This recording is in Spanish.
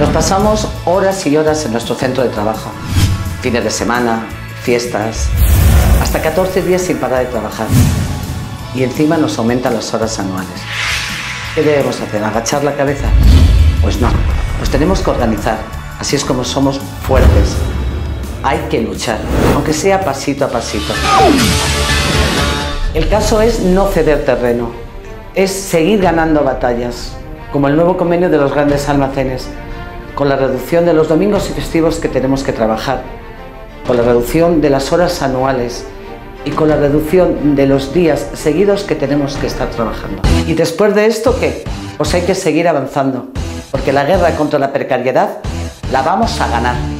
Nos pasamos horas y horas en nuestro centro de trabajo, fines de semana, fiestas, hasta 14 días sin parar de trabajar. Y encima nos aumentan las horas anuales. ¿Qué debemos hacer? ¿Agachar la cabeza? Pues no, nos tenemos que organizar. Así es como somos fuertes. Hay que luchar, aunque sea pasito a pasito. El caso es no ceder terreno, es seguir ganando batallas, como el nuevo convenio de los grandes almacenes, con la reducción de los domingos y festivos que tenemos que trabajar, con la reducción de las horas anuales y con la reducción de los días seguidos que tenemos que estar trabajando. ¿Y después de esto qué? Pues hay que seguir avanzando, porque la guerra contra la precariedad la vamos a ganar.